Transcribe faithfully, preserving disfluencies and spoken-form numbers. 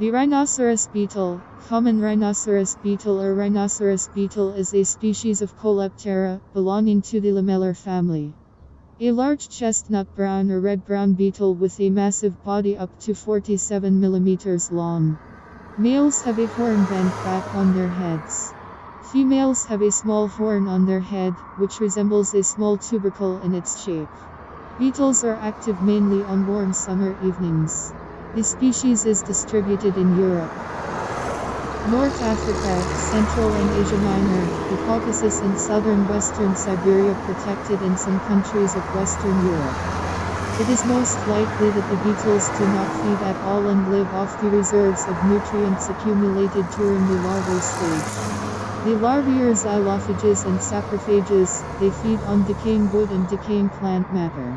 The rhinoceros beetle, common rhinoceros beetle or rhinoceros beetle, is a species of Coleoptera, belonging to the lamellar family. A large chestnut brown or red-brown beetle with a massive body up to forty-seven millimeters long. Males have a horn bent back on their heads. Females have a small horn on their head, which resembles a small tubercle in its shape. Beetles are active mainly on warm summer evenings. The species is distributed in Europe, North Africa, Central and Asia Minor, the Caucasus and southern western Siberia, protected in some countries of Western Europe. It is most likely that the beetles do not feed at all and live off the reserves of nutrients accumulated during the larval stage. The larvae are xylophages and saprophages. They feed on decaying wood and decaying plant matter.